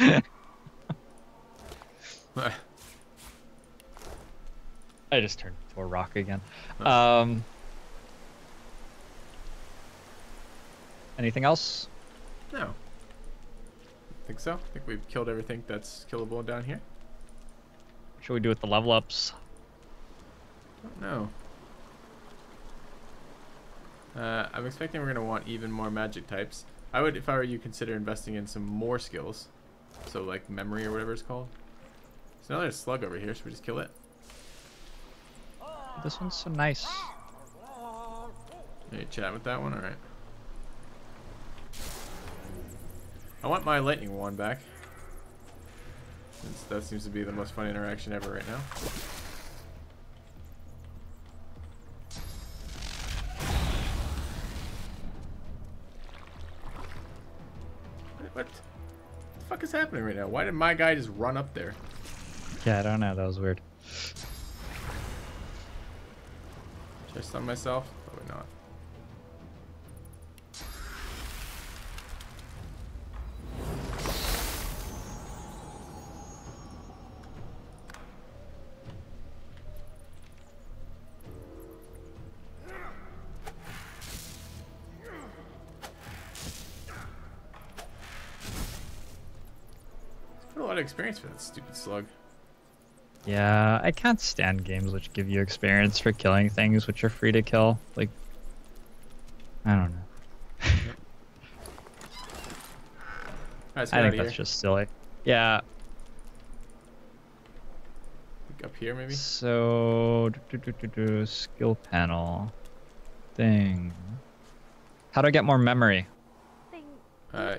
I just turned into a rock again. Anything else? No. I think so. I think we've killed everything that's killable down here. What should we do with the level ups? I don't know. I'm expecting we're going to want even more magic types. I would, if I were you, consider investing in some more skills. So, like, memory or whatever it's called. There's another slug over here. Should we just kill it? This one's so nice. Hey, chat with that one? Alright. I want my lightning wand back. Since that seems to be the most fun interaction ever right now. What the fuck is happening right now? Why did my guy just run up there? Yeah, I don't know. That was weird. Should I stun myself? Probably not. Experience for that stupid slug. Yeah, I can't stand games which give you experience for killing things which are free to kill. Like, I don't know. Right, I think that's just silly. Yeah. Up here, maybe? So, skill panel thing. How do I get more memory?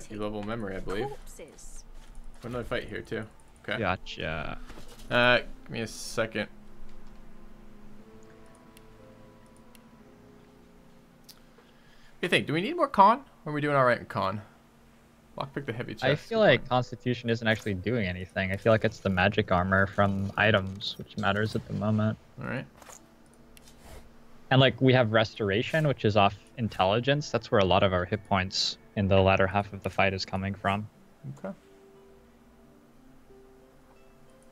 You level memory, I believe. We're another fight here too. Okay. Gotcha. Give me a second. What do you think? Do we need more con? Or are we doing alright in con? Lockpick the heavy chest. I feel like Constitution isn't actually doing anything. I feel like it's the magic armor from items, which matters at the moment. Alright. And like we have Restoration, which is off intelligence. That's where a lot of our hit points in the latter half of the fight is coming from. Okay.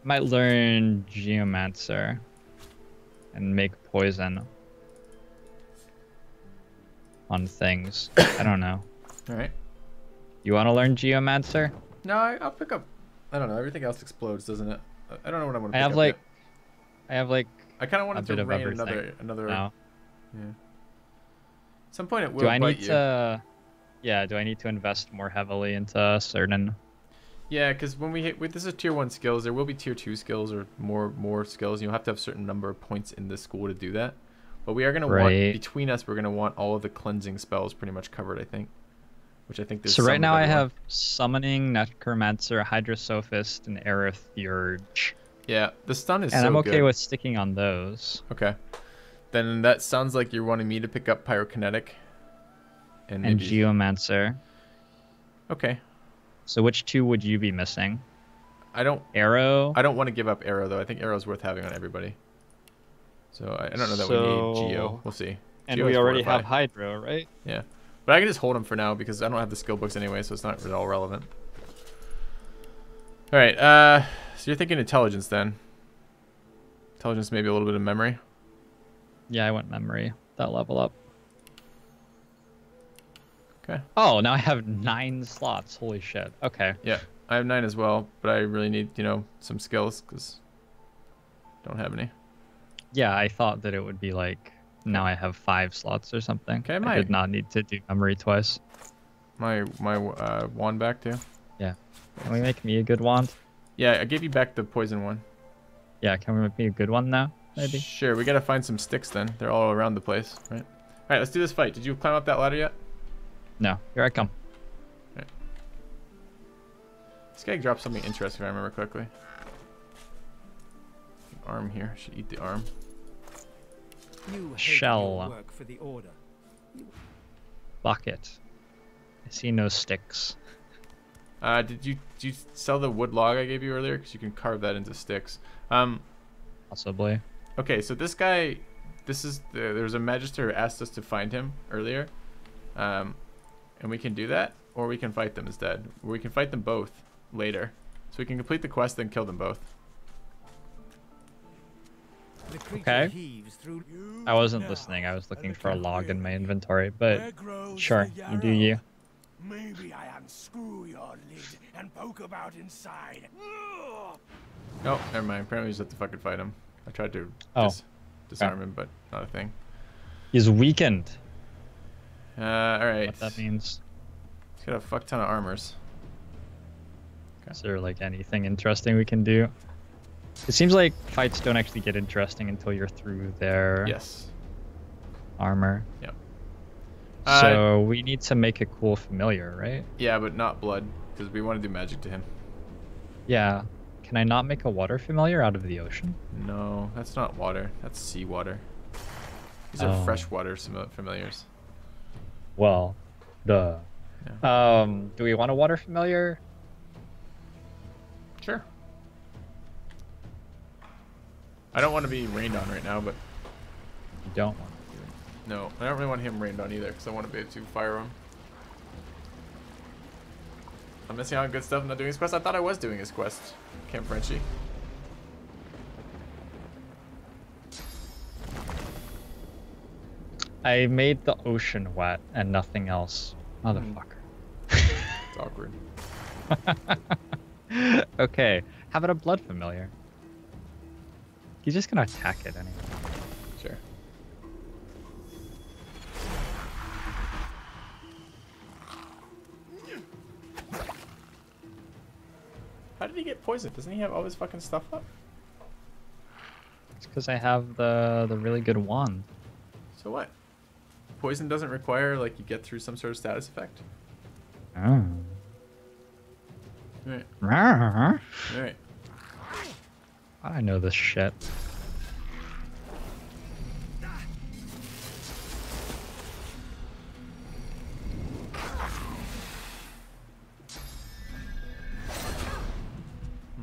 Might learn Geomancer and make poison on things. I don't know. All right. You want to learn Geomancer? No, I'll pick up. I don't know. Everything else explodes, doesn't it? I don't know what I'm gonna. Pick up like, yet. I have like. I kind of wanted to rain another. No. Yeah. At some point it will. Do I need to? Yeah. Do I need to invest more heavily into certain? Yeah, because when we hit, this is tier 1 skills, there will be tier 2 skills or more skills. You'll have to have a certain number of points in the school to do that. But we are going to want, between us, we're going to want all of the cleansing spells pretty much covered, I think. Which I think there's. So right now I have Summoning, Necromancer, Hydrosophist, and Aerotheurge. Yeah, the stun is so good. And I'm okay with sticking on those. Okay. Then that sounds like you're wanting me to pick up Pyrokinetic. And Geomancer. Okay. So which two would you be missing? Arrow? I don't want to give up Arrow, though. I think Arrow's worth having on everybody. So I don't know that we need Geo. We'll see. And Geo's we already have Hydro, right? Yeah. But I can just hold him for now because I don't have the skill books anyway, so it's not at all relevant. All right. So you're thinking intelligence, then. Intelligence, maybe a little bit of memory. Yeah, I went memory. That level up. Okay. Oh, now I have 9 slots. Holy shit. Okay. Yeah, I have 9 as well, but I really need, you know, some skills because I don't have any. Yeah, I thought that it would be like now I have 5 slots or something. Okay, I did not need to do memory twice. My wand back too. Yeah. Can we make me a good wand? Yeah, I gave you back the poison one. Yeah, can we make me a good one now? Maybe. Sure. We gotta find some sticks then. They're all around the place, right? All right, let's do this fight. Did you climb up that ladder yet? No, here I come. Right. This guy dropped something interesting, if I remember correctly. An arm here. I should eat the arm. Shell. Bucket. I see no sticks. Did you sell the wood log I gave you earlier? Because you can carve that into sticks. Possibly. Okay, so this guy, there was a magister who asked us to find him earlier. And we can do that, or we can fight them instead. Or we can fight them both. later. So we can complete the quest, then kill them both. Okay. I wasn't listening. I was looking for a log in my inventory, but sure, you do you. Maybe I unscrew your lid and poke about inside. Oh, never mind. Apparently, we just have to fucking fight him. I tried to disarm him, but not a thing. He's weakened. All right. What that means? He's got a fuck ton of armors. Okay. Is there like anything interesting we can do? It seems like fights don't actually get interesting until you're through their armor. Yep. So we need to make a cool familiar, right? Yeah, but not blood, because we want to do magic to him. Yeah. Can I not make a water familiar out of the ocean? No, that's not water. That's seawater. These are freshwater familiars. Well, duh. Yeah. Do we want a water familiar? Sure. I don't want to be rained on right now, but... You don't want to do it. No, I don't really want him rained on either, because I want to be able to fire him. I'm missing out on good stuff. I'm not doing his quest. I thought I was doing his quest. Camp Frenchie. I made the ocean wet and nothing else. Motherfucker. It's awkward. Okay. How about a blood familiar? He's just gonna attack it anyway. Sure. How did he get poisoned? Doesn't he have all his fucking stuff up? It's because I have the really good wand. So what? Poison doesn't require like you get through some sort of status effect. Oh. All right. All right. I know this shit.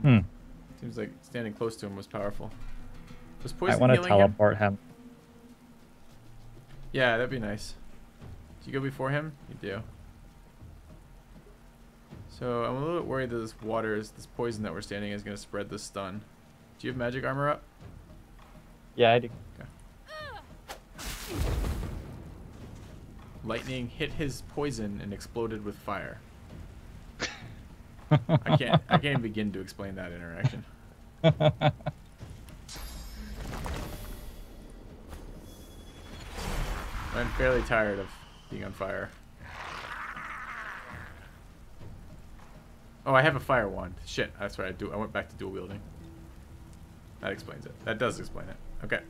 Hmm. Seems like standing close to him was powerful. Was poison healing him? I want to teleport him. Yeah, that'd be nice. Do you go before him? You do. So I'm a little bit worried that this water, this poison that we're standing is going to spread this stun. Do you have magic armor up? Yeah, I do. Okay. Lightning hit his poison and exploded with fire. I can't even begin to explain that interaction. I'm fairly tired of being on fire. Oh, I have a fire wand. Shit, that's right. I went back to dual wielding. That explains it. That does explain it. Okay.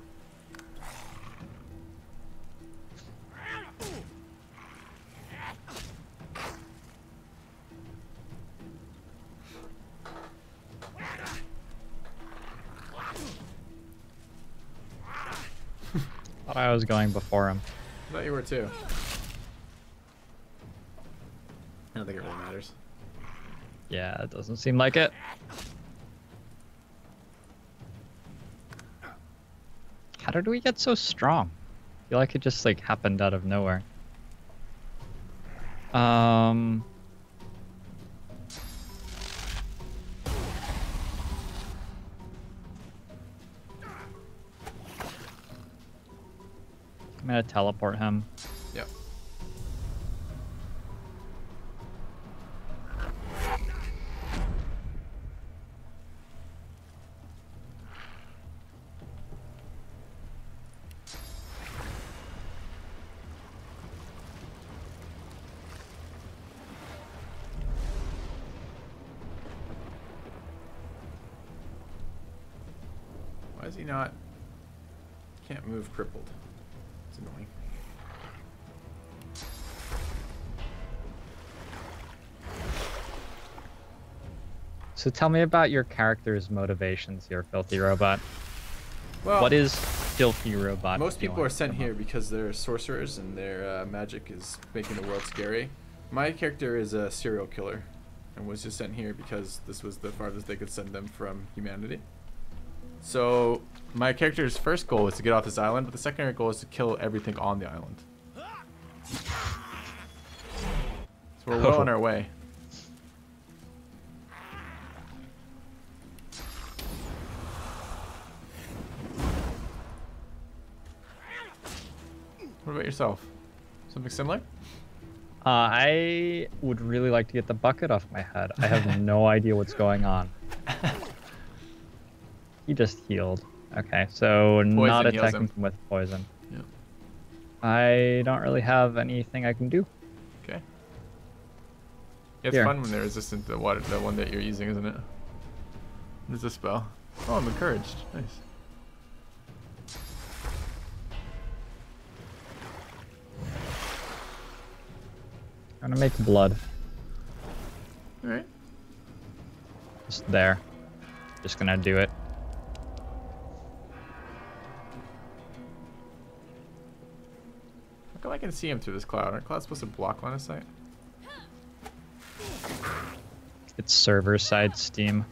Thought I was going before him. I thought you were too. I don't think it really matters. Yeah, it doesn't seem like it. How did we get so strong? I feel like it just like happened out of nowhere. I'm gonna teleport him. Yep. Why is he not? Can't move crippled. It's annoying. So tell me about your character's motivations here, Filthy Robot. Well, what is Filthy Robot? Most people are sent here because they're sorcerers and their magic is making the world scary. My character is a serial killer and was just sent here because this was the farthest they could send them from humanity. So my character's first goal is to get off this island, but the secondary goal is to kill everything on the island. So we're well on our way. What about yourself? Something similar? I would really like to get the bucket off my head. I have no idea what's going on. He just healed. Okay, so poison, not attacking him with poison. Yeah. I don't really have anything I can do. Okay. Yeah, it's fun when they're resistant to the water, the one that you're using, isn't it? What is this spell? Oh, I'm encouraged. Nice. I'm gonna make blood. Alright. Just there. Just gonna do it. How come I can see him through this cloud? Aren't clouds supposed to block line of sight? It's server side Steam.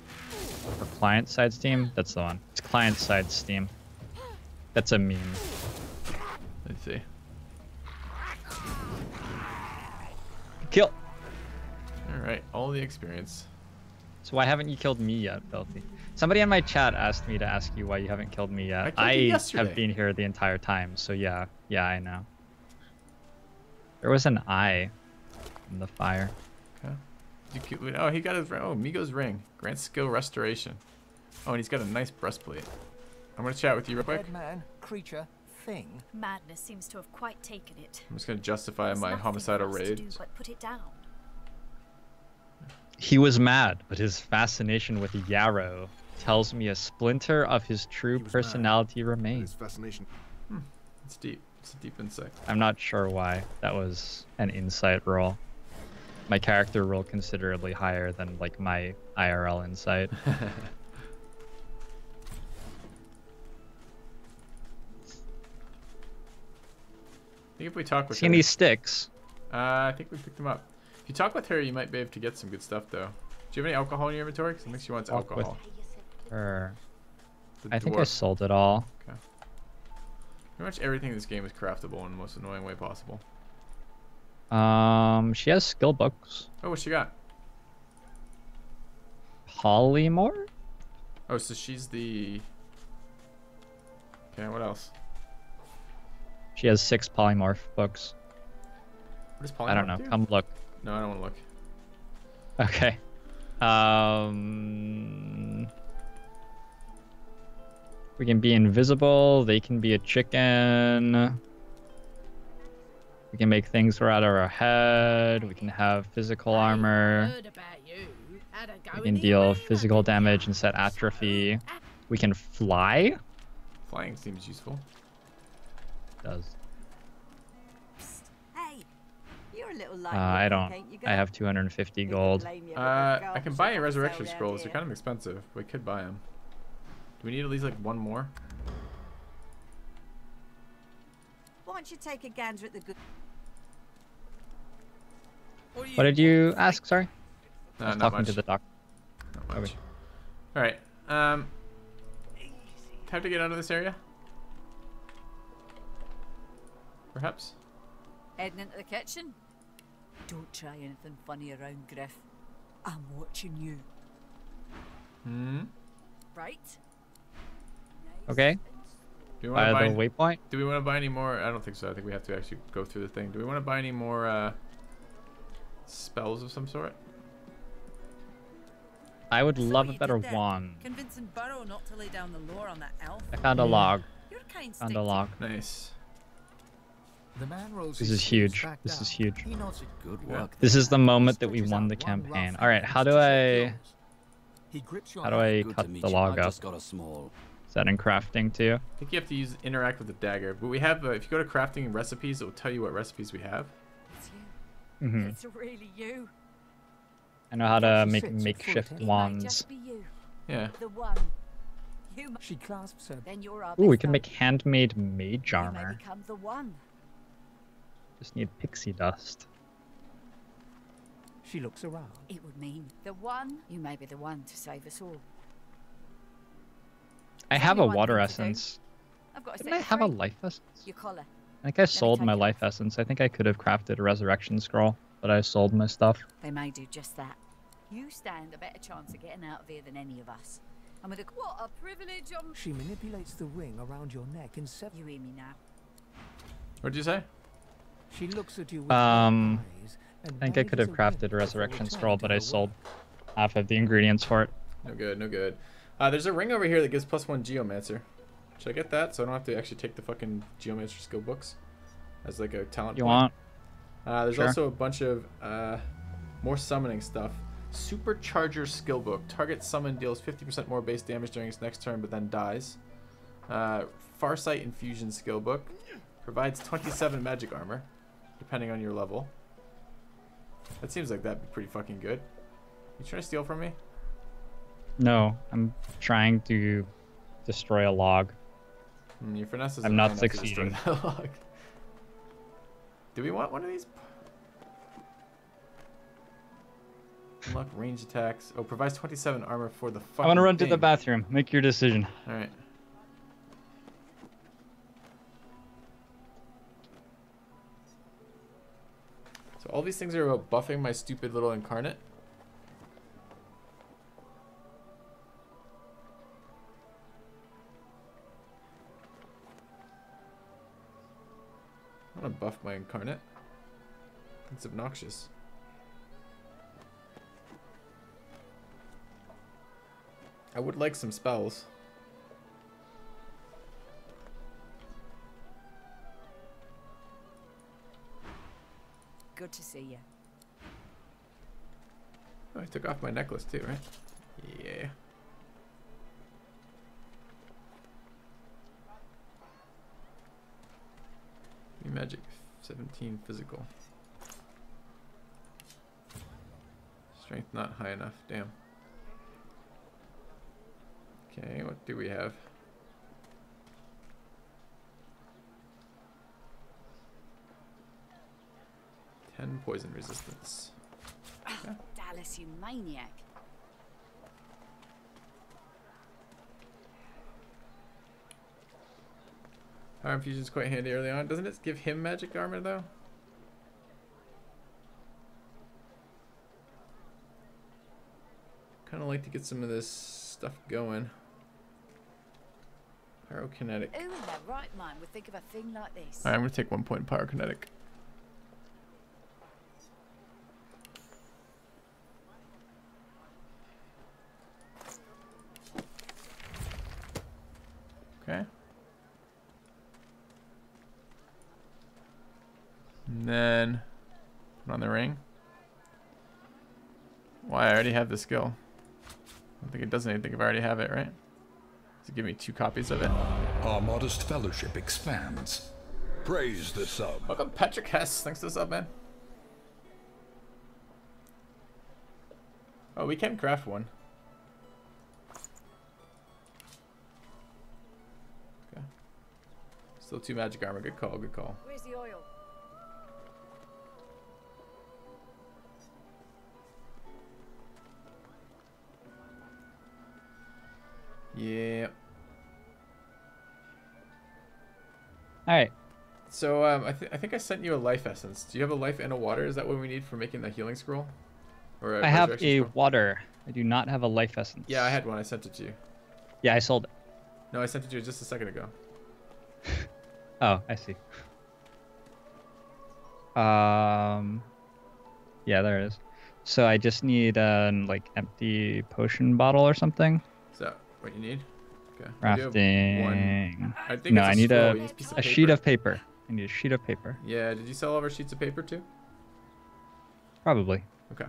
Or client side Steam? That's the one. It's client side Steam. That's a meme. Let's see. Kill. All right, all the experience. So why haven't you killed me yet, Filthy? Somebody in my chat asked me to ask you why you haven't killed me yet. I have been here the entire time, so yeah, I know. There was an eye in the fire. Okay. Oh, he got his ring. Oh, Migo's ring. Grants skill restoration. Oh, and he's got a nice breastplate. I'm gonna chat with you real quick. Dead man, creature. Thing. Madness seems to have quite taken it. I'm just going to justify my homicidal raid. Put it down. He was mad, but his fascination with Yarrow tells me a splinter of his true personality remains. It's deep. It's a deep insight. I'm not sure why. That was an insight roll. My character rolled considerably higher than like my IRL insight. I think if we talk with her... any sticks? I think we picked them up. If you talk with her, you might be able to get some good stuff, though. Do you have any alcohol in your inventory? Because I think she wants alcohol. I think I sold it all. Okay. Pretty much everything in this game is craftable in the most annoying way possible. She has skill books. Oh, what she got? Polymorph? Oh, so she's the... Okay, what else? She has 6 polymorph books. What does polymorph I don't know. Do? Come look. No, I don't want to look. Okay. We can be invisible. They can be a chicken. We can make things grow out of our head. We can have physical armor. We can deal physical damage and set atrophy. We can fly. Flying seems useful. Does. Hey, you're a little light. I don't. I have 250 gold. I can buy a resurrection scrolls. They're kind of expensive. We could buy them. Do we need at least like one more? Why don't you take a gander at the good? What did you ask? Sorry. I was talking to the doc. Not much. All right. Time to get out of this area. Perhaps? Heading into the kitchen? Don't try anything funny around, Griff. I'm watching you. Right? Okay. Do we want to buy the waypoint? Do we want to buy any more? I don't think so. I think we have to actually go through the thing. Do we want to buy any more spells of some sort? I would love a better one. Convincing Burrow not to lay down the lore on that elf. I found a log. Found a log. Nice. The man rolls this is huge. This is huge. This is the moment that we won the campaign. All right, how do I cut the log up? Is that in crafting too? I think you have to interact with the dagger. But we have if you go to crafting and recipes, it will tell you what recipes we have. It's you. It's really you. I know how to make makeshift wands. Yeah. She clasps her. Ooh, we can make handmade mage armor. Just need pixie dust. She looks around. It would mean the one. You may be the one to save us all. I have a water essence. Didn't I have a life essence? Your collar. I think I sold my life essence. I think I could have crafted a resurrection scroll, but I sold my stuff. They may do just that. You stand a better chance of getting out of here than any of us. And with a what a privilege. She manipulates the ring around your neck and severs. You hear me now? What'd you say? She looks at you with eyes, and I think I could have crafted Resurrection Scroll, but I sold half of the ingredients for it. No good, no good. There's a ring over here that gives +1 Geomancer. Should I get that so I don't have to actually take the fucking Geomancer skill books as like a talent you point? Want? There's also a bunch of more summoning stuff. Supercharger skill book. Target summon deals 50% more base damage during its next turn, but then dies. Farsight infusion skill book. Provides 27 magic armor, depending on your level. That seems like that'd be pretty fucking good. You trying to steal from me? No, I'm trying to destroy a log. Your finesse is. I'm not succeeding. To destroy that log. Do we want one of these? Unlock range attacks. Oh, provides 27 armor for the fucking. I want to run to the bathroom. Make your decision. All right. So all these things are about buffing my stupid little incarnate. I'm gonna buff my incarnate. It's obnoxious. I would like some spells. Good to see you. Oh, I took off my necklace too, right? Yeah. Magic 17 physical. Strength not high enough, damn. Okay, what do we have? Ten poison resistance. Okay. Dallas, you maniac. Our infusion's quite handy early on. Doesn't it give him magic armor though? Kind of like to get some of this stuff going. Pyrokinetic. Who in their right mind would think of a thing like this? Alright, I'm gonna take 1 point Pyrokinetic. Okay. And then put on the ring. Why? I already have the skill. I don't think it does anything if I already have it, right? Does it give me 2 copies of it? Our modest fellowship expands. Praise the sub. Welcome, Patrick Hess. Thanks to the sub, man. Oh, we can craft one. Okay. Still 2 magic armor. Good call. Good call. Where's the oil? Yeah. All right. So I think I sent you a life essence. Do you have a life and a water? Is that what we need for making the healing scroll? Or I have a water. I do not have a life essence. Yeah, I had one. I sent it to you. Yeah, I sold it. No, I sent it to you just a second ago. Oh, I see. Yeah, there it is. So I just need an like empty potion bottle or something. So. What you need? Okay. Crafting. I think no, I need a sheet of paper. I need a sheet of paper. Yeah. Did you sell all of our sheets of paper too? Probably. Okay.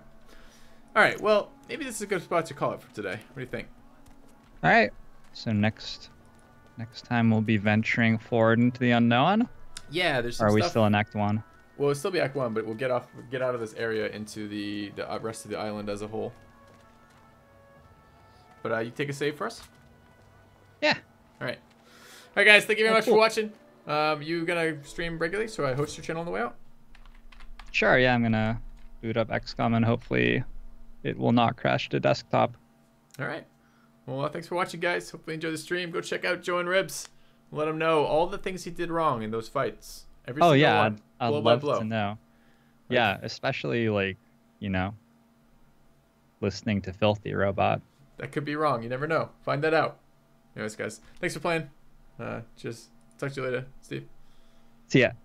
All right. Well, maybe this is a good spot to call it for today. What do you think? All right. So next time we'll be venturing forward into the unknown. Yeah. There's. Some or are we stuff... still in Act 1? Well, we'll still be Act 1, but we'll get out of this area into the rest of the island as a whole. But you take a save for us? Yeah. Alright. Alright guys, thank you very much for watching. You gonna stream regularly, so I host your channel on the way out? Sure, yeah, I'm gonna boot up XCOM and hopefully it will not crash the desktop. Alright. Well, thanks for watching guys. Hopefully you enjoyed the stream. Go check out JoINrbs. Let him know all the things he did wrong in those fights. Every single one. I'd love to know. Right. Yeah, especially like, you know, listening to Filthy Robot. That could be wrong. You never know. Find that out. Anyways, guys, thanks for playing. Just talk to you later, Steve. See ya.